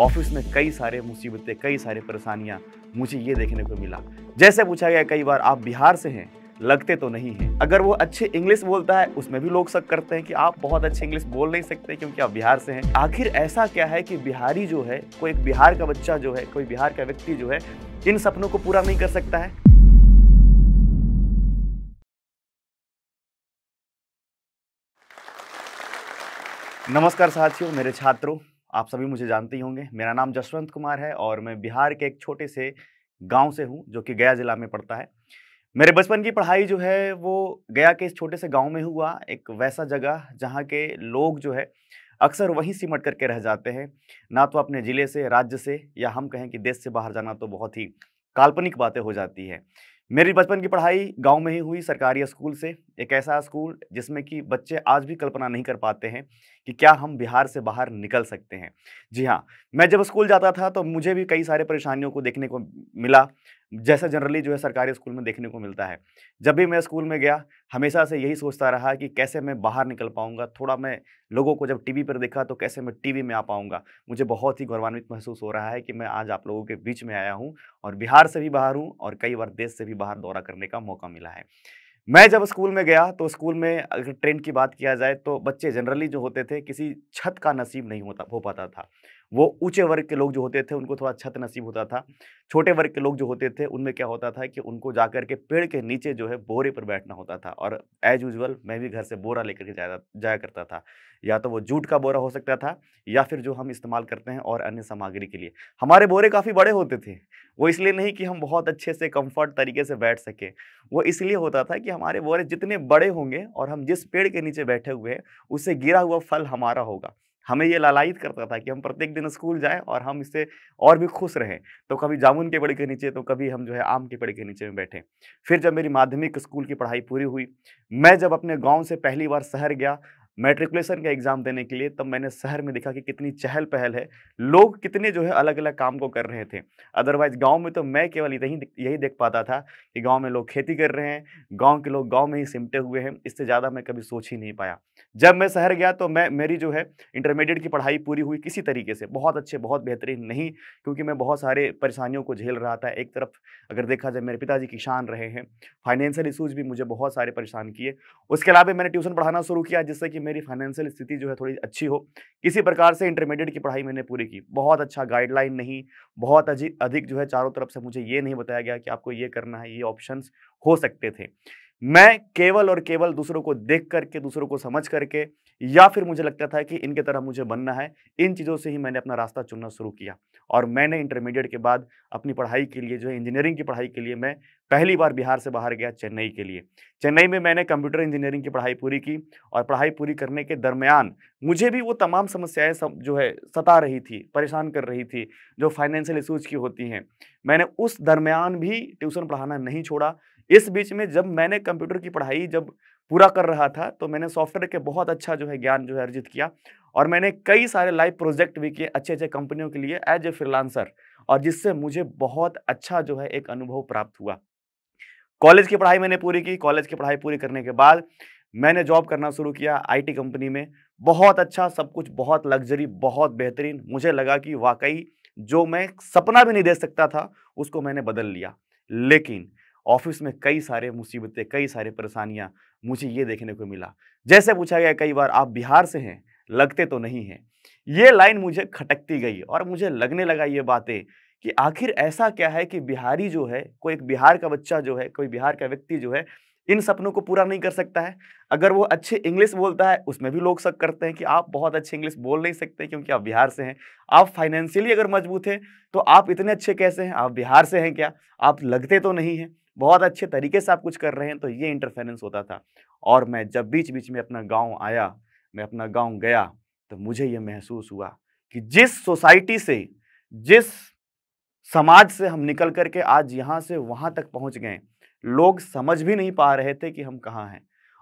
Office में कई सारे मुसीबतें, कई सारे परेशानियां मुझे ये देखने को मिला। जैसे पूछा गया कई बार, आप बिहार से हैं, लगते तो नहीं हैं। अगर वो अच्छे इंग्लिश बोलता है उसमें भी लोग शक करते हैं कि आप बहुत अच्छे इंग्लिश बोल नहीं सकते क्योंकि आप बिहार से हैं। आखिर ऐसा क्या है कि बिहारी जो है, कोई एक बिहार का बच्चा जो है, कोई बिहार का व्यक्ति जो है, इन सपनों को पूरा नहीं कर सकता है? नमस्कार साथियों, मेरे छात्रों, आप सभी मुझे जानते ही होंगे। मेरा नाम जसवंत कुमार है और मैं बिहार के एक छोटे से गांव से हूं जो कि गया ज़िला में पड़ता है। मेरे बचपन की पढ़ाई जो है वो गया के इस छोटे से गांव में हुआ, एक वैसा जगह जहां के लोग जो है अक्सर वहीं सिमट करके रह जाते हैं, ना तो अपने ज़िले से, राज्य से, या हम कहें कि देश से बाहर जाना तो बहुत ही काल्पनिक बातें हो जाती है। मेरी बचपन की पढ़ाई गांव में ही हुई, सरकारी स्कूल से, एक ऐसा स्कूल जिसमें कि बच्चे आज भी कल्पना नहीं कर पाते हैं कि क्या हम बिहार से बाहर निकल सकते हैं। जी हाँ, मैं जब स्कूल जाता था तो मुझे भी कई सारे परेशानियों को देखने को मिला, जैसा जनरली जो है सरकारी स्कूल में देखने को मिलता है। जब भी मैं स्कूल में गया हमेशा से यही सोचता रहा कि कैसे मैं बाहर निकल पाऊँगा, थोड़ा मैं लोगों को जब टीवी पर देखा तो कैसे मैं टीवी में आ पाऊँगा। मुझे बहुत ही गौरवान्वित महसूस हो रहा है कि मैं आज आप लोगों के बीच में आया हूँ और बिहार से भी बाहर हूँ और कई बार देश से भी बाहर दौरा करने का मौका मिला है। मैं जब स्कूल में गया तो स्कूल में अगर ट्रेंड की बात किया जाए तो बच्चे जनरली जो होते थे, किसी छत का नसीब नहीं हो पाता था। वो ऊंचे वर्ग के लोग जो होते थे उनको थोड़ा छत नसीब होता था, छोटे वर्ग के लोग जो होते थे उनमें क्या होता था कि उनको जाकर के पेड़ के नीचे जो है बोरे पर बैठना होता था। और एज यूजुअल मैं भी घर से बोरा लेकर के जाया करता था, या तो वो जूट का बोरा हो सकता था या फिर जो हम इस्तेमाल करते हैं और अन्य सामग्री के लिए। हमारे बोरे काफ़ी बड़े होते थे, वो इसलिए नहीं कि हम बहुत अच्छे से कम्फर्ट तरीके से बैठ सकें, वो इसलिए होता था कि हमारे बोरे जितने बड़े होंगे और हम जिस पेड़ के नीचे बैठे हुए हैं उससे गिरा हुआ फल हमारा होगा। हमें ये लालायित करता था कि हम प्रत्येक दिन स्कूल जाएं और हम इससे और भी खुश रहें। तो कभी जामुन के पेड़ के नीचे, तो कभी हम जो है आम के पेड़ के नीचे में बैठे। फिर जब मेरी माध्यमिक स्कूल की पढ़ाई पूरी हुई, मैं जब अपने गांव से पहली बार शहर गया मैट्रिकुलेशन का एग्ज़ाम देने के लिए, तब मैंने शहर में देखा कि कितनी चहल पहल है, लोग कितने जो है अलग अलग काम को कर रहे थे। अदरवाइज गांव में तो मैं केवल यही देख पाता था कि गांव में लोग खेती कर रहे हैं, गांव के लोग गांव में ही सिमटे हुए हैं, इससे ज़्यादा मैं कभी सोच ही नहीं पाया। जब मैं शहर गया तो मेरी जो है इंटरमीडिएट की पढ़ाई पूरी हुई किसी तरीके से, बहुत अच्छे, बहुत बेहतरीन नहीं, क्योंकि मैं बहुत सारे परेशानियों को झेल रहा था। एक तरफ अगर देखा जाए मेरे पिताजी किसान रहे हैं, फाइनेंशियल इशूज़ भी मुझे बहुत सारे परेशान किए। उसके अलावा मैंने ट्यूशन पढ़ाना शुरू किया जिससे कि मेरी फाइनेंशियल स्थिति जो है थोड़ी अच्छी हो। किसी प्रकार से इंटरमीडिएट की पढ़ाई मैंने पूरी की, बहुत अच्छा गाइडलाइन नहीं, बहुत अधिक जो है चारों तरफ से मुझे ये नहीं बताया गया कि आपको ये करना है, ये ऑप्शंस हो सकते थे। मैं केवल और केवल दूसरों को देख करके, दूसरों को समझ करके, या फिर मुझे लगता था कि इनके तरह मुझे बनना है, इन चीज़ों से ही मैंने अपना रास्ता चुनना शुरू किया। और मैंने इंटरमीडिएट के बाद अपनी पढ़ाई के लिए जो है इंजीनियरिंग की पढ़ाई के लिए मैं पहली बार बिहार से बाहर गया चेन्नई के लिए। चेन्नई में मैंने कंप्यूटर इंजीनियरिंग की पढ़ाई पूरी की और पढ़ाई पूरी करने के दरमियान मुझे भी वो तमाम समस्याएं जो है सता रही थी, परेशान कर रही थी, जो फाइनेंशियल इशूज़ की होती हैं। मैंने उस दरमियान भी ट्यूशन पढ़ाना नहीं छोड़ा। इस बीच में जब मैंने कंप्यूटर की पढ़ाई जब पूरा कर रहा था तो मैंने सॉफ्टवेयर के बहुत अच्छा जो है ज्ञान जो है अर्जित किया और मैंने कई सारे लाइव प्रोजेक्ट भी किए अच्छे अच्छे कंपनियों के लिए एज ए फ्रीलांसर, और जिससे मुझे बहुत अच्छा जो है एक अनुभव प्राप्त हुआ। कॉलेज की पढ़ाई मैंने पूरी की। कॉलेज की पढ़ाई पूरी करने के बाद मैंने जॉब करना शुरू किया आईटी कंपनी में। बहुत अच्छा, सब कुछ बहुत लग्जरी, बहुत बेहतरीन। मुझे लगा कि वाकई जो मैं सपना भी नहीं देख सकता था उसको मैंने बदल लिया। लेकिन ऑफिस में कई सारे मुसीबतें, कई सारे परेशानियां मुझे ये देखने को मिला। जैसे पूछा गया कई बार, आप बिहार से हैं, लगते तो नहीं हैं। ये लाइन मुझे खटकती गई और मुझे लगने लगा ये बातें कि आखिर ऐसा क्या है कि बिहारी जो है, कोई एक बिहार का बच्चा जो है, कोई बिहार का व्यक्ति जो है, इन सपनों को पूरा नहीं कर सकता है। अगर वो अच्छे इंग्लिश बोलता है उसमें भी लोग शक करते हैं कि आप बहुत अच्छे इंग्लिश बोल नहीं सकते क्योंकि आप बिहार से हैं। आप फाइनेंशियली अगर मजबूत हैं तो आप इतने अच्छे कैसे हैं, आप बिहार से हैं क्या, आप लगते तो नहीं हैं, बहुत अच्छे तरीके से आप कुछ कर रहे हैं। तो ये इंटरफेरेंस होता था। और मैं जब बीच में अपना गाँव आया, मैं अपना गाँव गया, तो मुझे ये महसूस हुआ कि जिस सोसाइटी से, जिस समाज से हम निकल करके आज यहाँ से वहाँ तक पहुँच गए, लोग समझ भी नहीं पा रहे थे कि हम कहाँ हैं।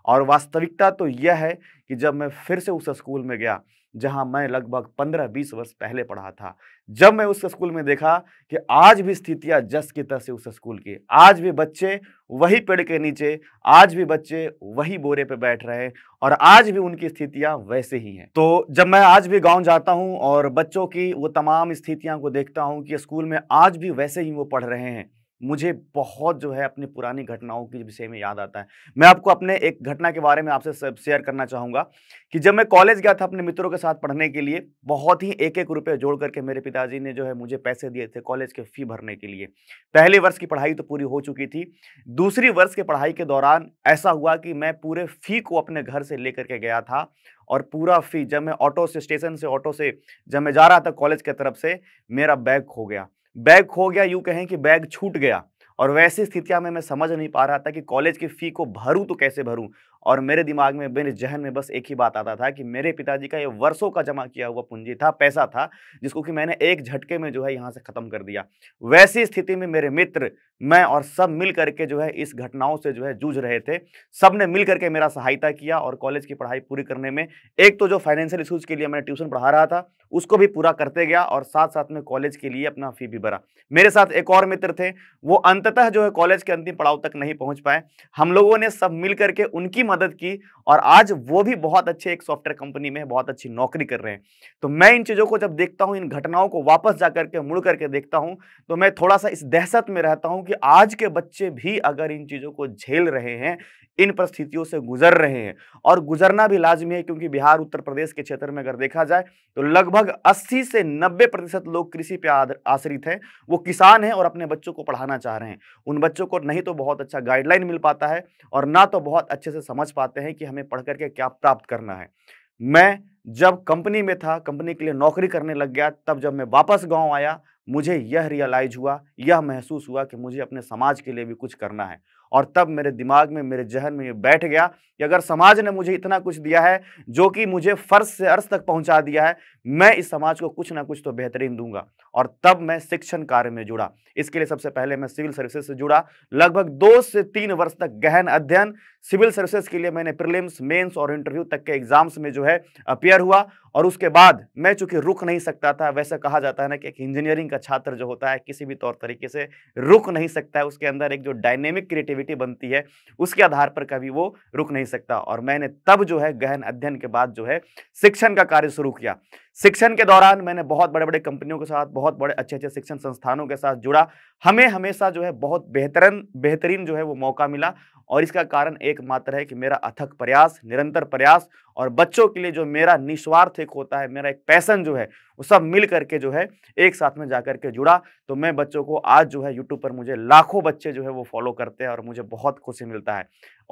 और वास्तविकता तो यह है कि जब मैं फिर से उस स्कूल में गया जहां मैं लगभग 15-20 वर्ष पहले पढ़ा था, जब मैं उस स्कूल में देखा कि आज भी स्थितियां जस की तस है उस स्कूल की, आज भी बच्चे वही पेड़ के नीचे, आज भी बच्चे वही बोरे पे बैठ रहे हैं और आज भी उनकी स्थितियां वैसे ही हैं। तो जब मैं आज भी गांव जाता हूं और बच्चों की वो तमाम स्थितियां को देखता हूं कि स्कूल में आज भी वैसे ही वो पढ़ रहे हैं, मुझे बहुत जो है अपनी पुरानी घटनाओं के विषय में याद आता है। मैं आपको अपने एक घटना के बारे में आपसे शेयर करना चाहूँगा कि जब मैं कॉलेज गया था अपने मित्रों के साथ पढ़ने के लिए, बहुत ही एक रुपये जोड़ करके मेरे पिताजी ने जो है मुझे पैसे दिए थे कॉलेज के फ़ी भरने के लिए। पहले वर्ष की पढ़ाई तो पूरी हो चुकी थी, दूसरी वर्ष के पढ़ाई के दौरान ऐसा हुआ कि मैं पूरे फ़ी को अपने घर से ले करके गया था और पूरा फ़ी जब मैं स्टेशन से ऑटो से जब मैं जा रहा था कॉलेज की तरफ से, मेरा बैग खो गया। यूं कहें कि बैग छूट गया और वैसी स्थितियां में मैं समझ नहीं पा रहा था कि कॉलेज की फ़ी को भरूं तो कैसे भरूं। और मेरे दिमाग में, मेरे जहन में बस एक ही बात आता था कि मेरे पिताजी का ये वर्षों का जमा किया हुआ पूंजी था, पैसा था, जिसको कि मैंने एक झटके में जो है यहाँ से ख़त्म कर दिया। वैसी स्थिति में मेरे मित्र, मैं और सब मिल करके जो है इस घटनाओं से जो है जूझ रहे थे। सब ने मिल करके मेरा सहायता किया और कॉलेज की पढ़ाई पूरी करने में, एक तो जो फाइनेंशियल इशूज़ के लिए मैं ट्यूशन पढ़ा रहा था उसको भी पूरा करते गया और साथ साथ में कॉलेज के लिए अपना फ़ी भी भरा। मेरे साथ एक और मित्र थे, वो अंततः जो है कॉलेज के अंतिम पड़ाव तक नहीं पहुँच पाए। हम लोगों ने सब मिल करके उनकी मदद की और आज वो भी बहुत अच्छे एक सॉफ्टवेयर कंपनी में बहुत अच्छी नौकरी कर रहे हैं। तो मैं इन चीज़ों को जब देखता हूँ, इन घटनाओं को वापस जा करके मुड़ करके देखता हूँ, तो मैं थोड़ा सा इस दहशत में रहता हूँ कि आज के बच्चे भी अगर इन चीज़ों को झेल रहे हैं, इन परिस्थितियों से गुजर रहे हैं, और गुजरना भी लाजमी है क्योंकि बिहार उत्तर प्रदेश के क्षेत्र में अगर देखा जाए तो लगभग 80 से 90% लोग कृषि पर आश्रित हैं। वो किसान हैं और अपने बच्चों को पढ़ाना चाह रहे हैं। उन बच्चों को नहीं तो बहुत अच्छा गाइडलाइन मिल पाता है और ना तो बहुत अच्छे से समझ पाते हैं कि हमें पढ़ करके क्या प्राप्त करना है। मैं जब कंपनी में था, कंपनी के लिए नौकरी करने लग गया, तब जब मैं वापस गाँव आया मुझे यह रियलाइज हुआ, यह महसूस हुआ कि मुझे अपने समाज के लिए भी कुछ करना है। और तब मेरे दिमाग में, मेरे जहन में ये बैठ गया कि अगर समाज ने मुझे इतना कुछ दिया है जो कि मुझे फर्श से अर्श तक पहुंचा दिया है, मैं इस समाज को कुछ ना कुछ तो बेहतरीन दूंगा। और तब मैं शिक्षण कार्य में जुड़ा। इसके लिए सबसे पहले मैं सिविल सर्विसेज से जुड़ा। लगभग 2 से 3 वर्ष तक गहन अध्ययन, सिविल सर्विसेज के लिए मैंने प्रीलिम्स, मेंस और इंटरव्यू तक के एग्जाम्स में जो है अपियर हुआ। और उसके बाद मैं चूंकि रुक नहीं सकता था, वैसे कहा जाता है ना कि एक इंजीनियरिंग का छात्र जो होता है किसी भी तौर तरीके से रुक नहीं सकता है, उसके अंदर एक जो डायनेमिक क्रिएटिविटी बनती है उसके आधार पर कभी वो रुक नहीं सकता। और मैंने तब जो है गहन अध्ययन के बाद जो है शिक्षण का कार्य शुरू किया। शिक्षण के दौरान मैंने बहुत बड़े बड़े कंपनियों के साथ, बहुत बड़े अच्छे अच्छे शिक्षण संस्थानों के साथ जुड़ा। हमें हमेशा जो है बहुत बेहतरीन जो है वो मौका मिला और इसका कारण एकमात्र है कि मेरा अथक प्रयास, निरंतर प्रयास और बच्चों के लिए जो मेरा निस्वार्थ एक होता है, मेरा एक पैशन जो है, वो सब मिल करके जो है एक साथ में जा करके जुड़ा। तो मैं बच्चों को आज जो है यूट्यूब पर मुझे लाखों बच्चे जो है वो फॉलो करते हैं और मुझे बहुत खुशी मिलता है।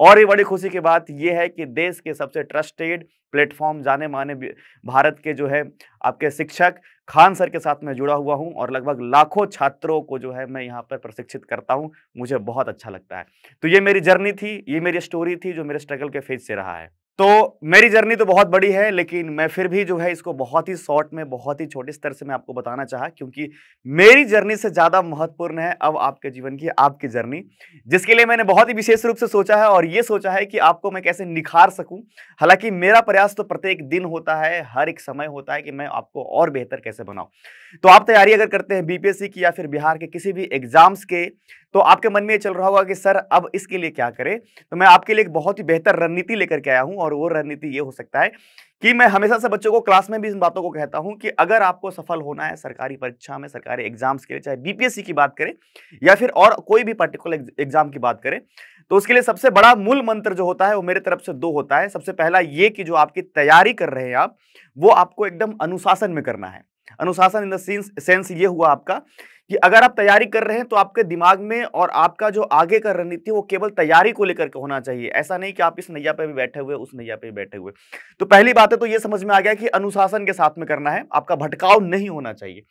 और ये बड़ी खुशी की बात ये है कि देश के सबसे ट्रस्टेड प्लेटफॉर्म, जाने माने भारत के जो है आपके शिक्षक खान सर के साथ मैं जुड़ा हुआ हूं और लगभग लाखों छात्रों को जो है मैं यहां पर प्रशिक्षित करता हूं। मुझे बहुत अच्छा लगता है। तो ये मेरी जर्नी थी, ये मेरी स्टोरी थी जो मेरे स्ट्रगल के फेज से रहा है। तो मेरी जर्नी तो बहुत बड़ी है, लेकिन मैं फिर भी जो है इसको बहुत ही शॉर्ट में, बहुत ही छोटे स्तर से मैं आपको बताना चाहा क्योंकि मेरी जर्नी से ज़्यादा महत्वपूर्ण है अब आपके जीवन की आपकी जर्नी, जिसके लिए मैंने बहुत ही विशेष रूप से सोचा है और ये सोचा है कि आपको मैं कैसे निखार सकूं। हालांकि मेरा प्रयास तो प्रत्येक दिन होता है, हर एक समय होता है कि मैं आपको और बेहतर कैसे बनाऊँ। तो आप तैयारी अगर करते हैं बीपीएससी की या फिर बिहार के किसी भी एग्जाम्स के, तो आपके मन में ये चल रहा होगा कि सर अब इसके लिए क्या करें। तो मैं आपके लिए एक बहुत ही बेहतर रणनीति लेकर के आया हूँ और वो रणनीति ये हो सकता है कि मैं हमेशा से बच्चों को क्लास में भी इन बातों को कहता हूँ कि अगर आपको सफल होना है सरकारी परीक्षा में, सरकारी एग्जाम्स के लिए, चाहे बीपीएससी की बात करें या फिर और कोई भी पर्टिकुलर एग्जाम की बात करें, तो उसके लिए सबसे बड़ा मूल मंत्र जो होता है वो मेरे तरफ से दो होता है। सबसे पहला ये कि जो आपकी तैयारी कर रहे हैं आप, वो आपको एकदम अनुशासन में करना है। अनुशासन इन द सेंस ये हुआ आपका कि अगर आप तैयारी कर रहे हैं तो आपके दिमाग में और आपका जो आगे का रणनीति है वो केवल तैयारी को लेकर के होना चाहिए। ऐसा नहीं कि आप इस नैया पे भी बैठे हुए, उस नैया पे भी बैठे हुए। तो पहली बात है तो ये समझ में आ गया कि अनुशासन के साथ में करना है, आपका भटकाव नहीं होना चाहिए।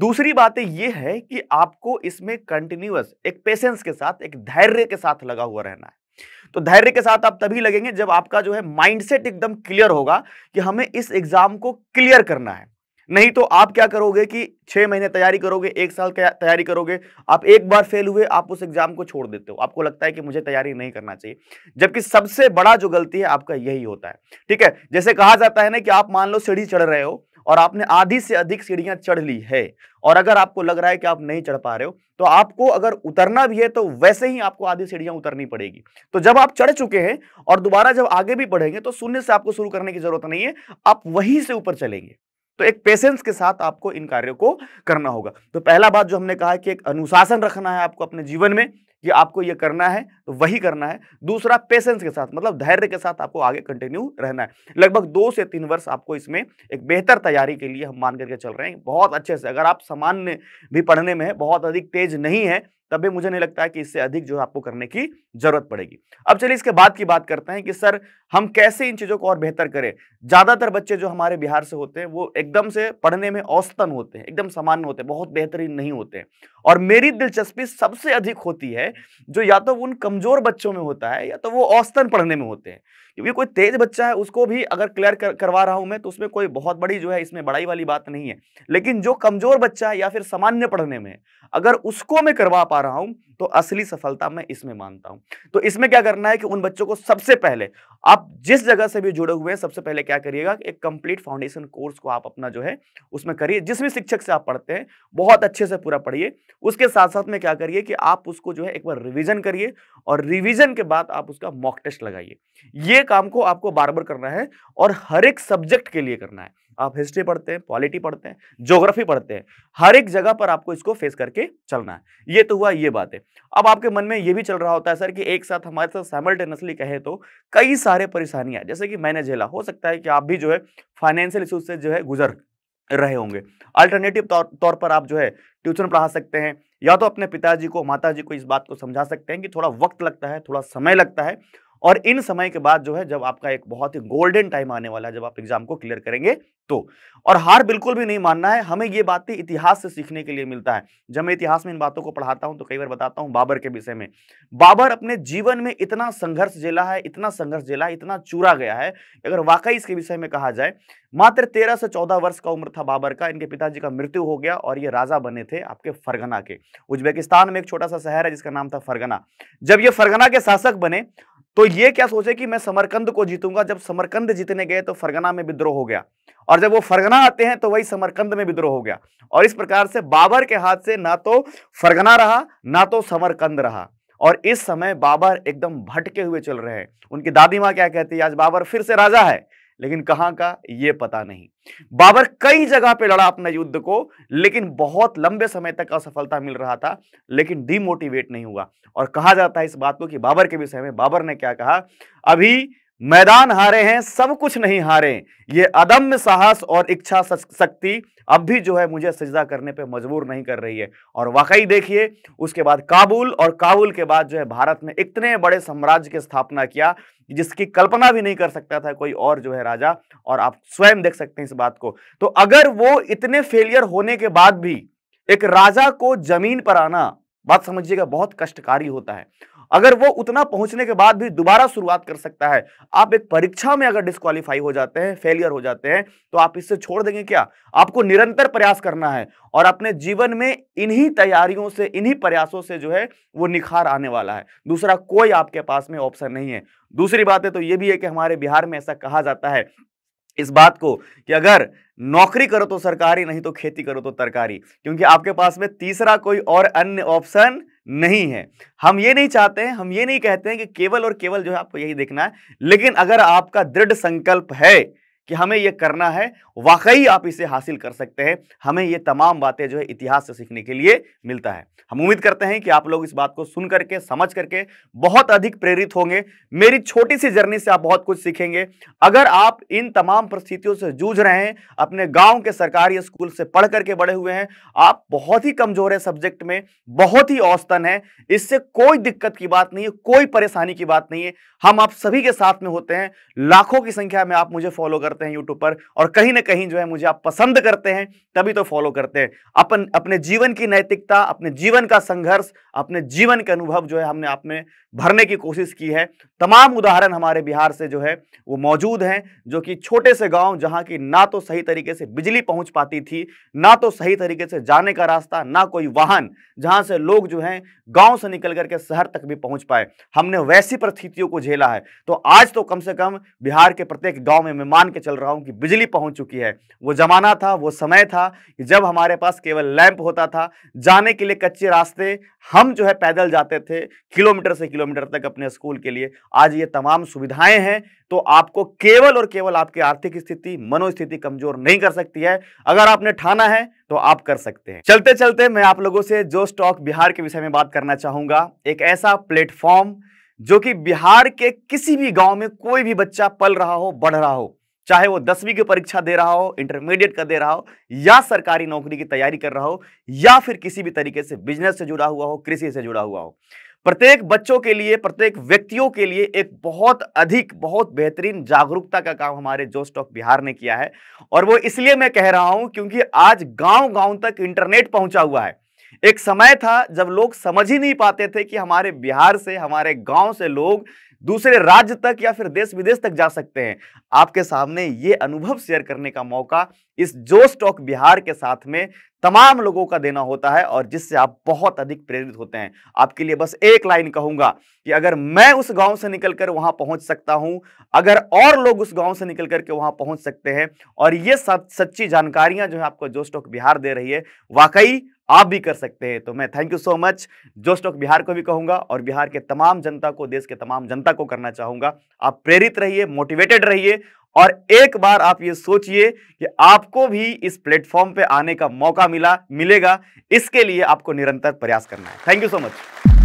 दूसरी बात ये है कि आपको इसमें कंटिन्यूअस एक पेशेंस के साथ, एक धैर्य के साथ लगा हुआ रहना है। तो धैर्य के साथ आप तभी लगेंगे जब आपका जो है माइंडसेट एकदम क्लियर होगा कि हमें इस एग्जाम को क्लियर करना है। नहीं तो आप क्या करोगे कि 6 महीने तैयारी करोगे, 1 साल तैयारी करोगे, आप एक बार फेल हुए आप उस एग्जाम को छोड़ देते हो, आपको लगता है कि मुझे तैयारी नहीं करना चाहिए, जबकि सबसे बड़ा जो गलती है आपका यही होता है। ठीक है, जैसे कहा जाता है ना कि आप मान लो सीढ़ी चढ़ रहे हो और आपने आधी से अधिक सीढ़ियां चढ़ ली है और अगर आपको लग रहा है कि आप नहीं चढ़ पा रहे हो तो आपको अगर उतरना भी है तो वैसे ही आपको आधी सीढ़ियां उतरनी पड़ेगी। तो जब आप चढ़ चुके हैं और दोबारा जब आगे भी बढ़ेंगे तो शून्य से आपको शुरू करने की जरूरत नहीं है, आप वहीं से ऊपर चलेंगे। तो एक पेशेंस के साथ आपको इन कार्यों को करना होगा। तो पहला बात जो हमने कहा है कि एक अनुशासन रखना है आपको अपने जीवन में कि आपको ये करना है तो वही करना है। दूसरा, पेशेंस के साथ मतलब धैर्य के साथ आपको आगे कंटिन्यू रहना है। लगभग 2 से 3 वर्ष आपको इसमें एक बेहतर तैयारी के लिए हम मान करके चल रहे हैं, बहुत अच्छे से। अगर आप सामान्य भी पढ़ने में है, बहुत अधिक तेज नहीं है, तब भी मुझे नहीं लगता है कि इससे अधिक जो है आपको करने की जरूरत पड़ेगी। अब चलिए इसके बाद की बात करते हैं कि सर हम कैसे इन चीज़ों को और बेहतर करें। ज़्यादातर बच्चे जो हमारे बिहार से होते हैं वो एकदम से पढ़ने में औसतन होते हैं, एकदम सामान्य होते हैं, बहुत बेहतरीन नहीं होते हैं। और मेरी दिलचस्पी सबसे अधिक होती है जो या तो उन कमज़ोर बच्चों में होता है या तो वो औसतन पढ़ने में होते हैं। क्योंकि कोई तेज बच्चा है उसको भी अगर क्लियर करवा रहा हूँ मैं तो उसमें कोई बहुत बड़ी जो है इसमें बड़ाई वाली बात नहीं है, लेकिन जो कमज़ोर बच्चा है या फिर सामान्य पढ़ने में अगर उसको मैं करवा आ रहा हूं तो असली सफलता मैं इसमें मानता हूं। तो इसमें क्या करना है कि उन बच्चों को सबसे पहले आप जिस जगह से भी जुड़े हुए हैं सबसे पहले क्या करिएगा, एक कंप्लीट फाउंडेशन कोर्स को आप अपना जो है उसमें करिए। जिस भी शिक्षक से आप पढ़ते हैं बहुत अच्छे से पूरा पढ़िए। उसके साथ साथ में क्या करिए कि आप उसको जो है एक बार रिवीजन करिए और रिवीजन के बाद आप उसका मॉक टेस्ट लगाइए। ये काम को आपको बार बार करना है और हर एक सब्जेक्ट के लिए करना है। आप हिस्ट्री पढ़ते हैं, पॉलिटी पढ़ते हैं, ज्योग्राफी पढ़ते हैं, हर एक जगह पर आपको इसको फेस करके चलना है। ये तो हुआ ये बात है। अब आपके मन में ये भी चल रहा होता है सर कि एक साथ हमारे साथ साइमल्टेनियसली कहे तो कई सारे परेशानियां जैसे कि मैंने झेला, हो सकता है कि आप भी जो है फाइनेंशियल इश्यूज से जो है गुजर रहे होंगे। अल्टरनेटिव तौर पर आप जो है ट्यूशन पढ़ा सकते हैं या तो अपने पिताजी को माताजी को इस बात को समझा सकते हैं कि थोड़ा वक्त लगता है, थोड़ा समय लगता है और इन समय के बाद जो है जब आपका एक बहुत ही गोल्डन टाइम आने वाला है जब आप एग्जाम को क्लियर करेंगे तो। और हार बिल्कुल भी नहीं मानना है, हमें ये बातें इतिहास से सीखने के लिए मिलता है। जब मैं इतिहास में इन बातों को पढ़ाता हूं तो कई बार बताता हूं बाबर के विषय में। बाबर अपने जीवन में इतना संघर्ष झेला है, इतना संघर्ष झेला है, इतना चूरा गया है। अगर वाकई इसके विषय में कहा जाए मात्र 13 से 14 वर्ष का उम्र था बाबर का, इनके पिताजी का मृत्यु हो गया और ये राजा बने थे आपके फरगना के। उज्बेकिस्तान में एक छोटा सा शहर है जिसका नाम था फरगना। जब ये फरगना के शासक बने तो ये क्या सोचे कि मैं समरकंद को जीतूंगा। जब समरकंद जीतने गए तो फरगना में विद्रोह हो गया और जब वो फरगना आते हैं तो वही समरकंद में विद्रोह हो गया। और इस प्रकार से बाबर के हाथ से ना तो फरगना रहा ना तो समरकंद रहा और इस समय बाबर एकदम भटके हुए चल रहे हैं। उनकी दादी माँ क्या कहती है, आज बाबर फिर से राजा है लेकिन कहाँ का ये पता नहीं। बाबर कई जगह पे लड़ा अपने युद्ध को लेकिन बहुत लंबे समय तक असफलता मिल रहा था लेकिन डिमोटिवेट नहीं हुआ। और कहा जाता है इस बात को कि बाबर के विषय में बाबर ने क्या कहा, अभी मैदान हारे हैं सब कुछ नहीं हारे, ये अदम्य साहस और इच्छा शक्ति अब भी जो है मुझे सजदा करने पे मजबूर नहीं कर रही है। और वाकई देखिए उसके बाद काबुल और काबुल के बाद जो है भारत में इतने बड़े साम्राज्य की स्थापना किया जिसकी कल्पना भी नहीं कर सकता था कोई और जो है राजा। और आप स्वयं देख सकते हैं इस बात को। तो अगर वो इतने फेलियर होने के बाद भी एक राजा को जमीन पर आना, बात समझिएगा, बहुत कष्टकारी होता है। अगर वो उतना पहुंचने के बाद भी दोबारा शुरुआत कर सकता है, आप एक परीक्षा में अगर डिस्क्वालीफाई हो जाते हैं, फेलियर हो जाते हैं, तो आप इससे छोड़ देंगे क्या? आपको निरंतर प्रयास करना है और अपने जीवन में इन्हीं तैयारियों से, इन्हीं प्रयासों से जो है वो निखार आने वाला है। दूसरा कोई आपके पास में ऑप्शन नहीं है। दूसरी बात है तो ये भी है कि हमारे बिहार में ऐसा कहा जाता है इस बात को कि अगर नौकरी करो तो सरकारी, नहीं तो खेती करो तो तरकारी, क्योंकि आपके पास में तीसरा कोई और अन्य ऑप्शन नहीं है। हम ये नहीं चाहते हैं, हम ये नहीं कहते हैं कि केवल और केवल जो है आपको यही देखना है, लेकिन अगर आपका दृढ़ संकल्प है कि हमें ये करना है, वाकई आप इसे हासिल कर सकते हैं। हमें ये तमाम बातें जो है इतिहास से सीखने के लिए मिलता है। हम उम्मीद करते हैं कि आप लोग इस बात को सुन करके, समझ करके बहुत अधिक प्रेरित होंगे। मेरी छोटी सी जर्नी से आप बहुत कुछ सीखेंगे। अगर आप इन तमाम परिस्थितियों से जूझ रहे हैं, अपने गाँव के सरकारी स्कूल से पढ़ करके बड़े हुए हैं, आप बहुत ही कमजोर है सब्जेक्ट में, बहुत ही औसतन है, इससे कोई दिक्कत की बात नहीं है, कोई परेशानी की बात नहीं है। हम आप सभी के साथ में होते हैं। लाखों की संख्या में आप मुझे फॉलो करते करते हैं यूट्यूब पर और कहीं ना कहीं जो है मुझे आप पसंद करते हैं तभी तो फॉलो करते हैं। अपन अपने जीवन की नैतिकता, अपने जीवन का संघर्ष, अपने जीवन के अनुभव जो है हमने आप में भरने की कोशिश की है। तमाम उदाहरण हमारे बिहार से जो है वो मौजूद हैं, जो कि छोटे से गाँव जहाँ की ना तो सही तरीके से बिजली पहुँच पाती थी, ना तो सही तरीके से जाने का रास्ता, ना कोई वाहन, जहाँ से लोग जो हैं गाँव से निकल करके शहर तक भी पहुँच पाए। हमने वैसी परिस्थितियों को झेला है। तो आज तो कम से कम बिहार के प्रत्येक गांव में मैं मान के चल रहा हूं कि बिजली पहुंच चुकी है। वो जमाना था, वो समय था जब हमारे पास केवल लैंप होता था, जाने के लिए कच्चे रास्ते, हम जो है पैदल जाते थे किलोमीटर से किलोमीटर तक अपने स्कूल के लिए। आज ये तमाम सुविधाएं हैं, तो आपको केवल और केवल आपकी आर्थिक स्थिति, मनोस्थिति कमजोर नहीं कर सकती है। अगर आपने ठाना है तो आप कर सकते हैं। चलते चलते मैं आप लोगों से जोश टॉक बिहार के विषय में बात करना चाहूंगा, एक ऐसा प्लेटफॉर्म जो कि बिहार के किसी भी गांव में कोई भी बच्चा पल रहा हो, बढ़ रहा हो, चाहे वो 10वीं की परीक्षा दे रहा हो, इंटरमीडिएट का दे रहा हो, या सरकारी नौकरी की तैयारी कर रहा हो, या फिर किसी भी तरीके से बिजनेस से जुड़ा हुआ हो, कृषि से जुड़ा हुआ हो। प्रत्येक बच्चों के लिए, प्रत्येक व्यक्तियों के लिए एक बहुत अधिक, बहुत बेहतरीन जागरूकता का काम हमारे जोश टॉक बिहार ने किया है। और वो इसलिए मैं कह रहा हूं क्योंकि आज गाँव गाँव तक इंटरनेट पहुंचा हुआ है। एक समय था जब लोग समझ ही नहीं पाते थे कि हमारे बिहार से, हमारे गांव से लोग दूसरे राज्य तक या फिर देश विदेश तक जा सकते हैं। आपके सामने ये अनुभव शेयर करने का मौका इस जोश टॉक बिहार के साथ में तमाम लोगों का देना होता है और जिससे आप बहुत अधिक प्रेरित होते हैं। आपके लिए बस एक लाइन कहूंगा कि अगर मैं उस गांव से निकलकर वहां पहुंच सकता हूं, अगर और लोग उस गांव से निकल करके वहां पहुंच सकते हैं और ये सब सच्ची जानकारियां जो है आपको जोश टॉक बिहार दे रही है, वाकई आप भी कर सकते हैं। तो मैं thank you so much Josh talk Bihar को भी कहूंगा और बिहार के तमाम जनता को, देश के तमाम जनता को करना चाहूंगा, आप प्रेरित रहिए, मोटिवेटेड रहिए और एक बार आप ये सोचिए कि आपको भी इस प्लेटफॉर्म पे आने का मौका मिलेगा। इसके लिए आपको निरंतर प्रयास करना है। Thank you so much.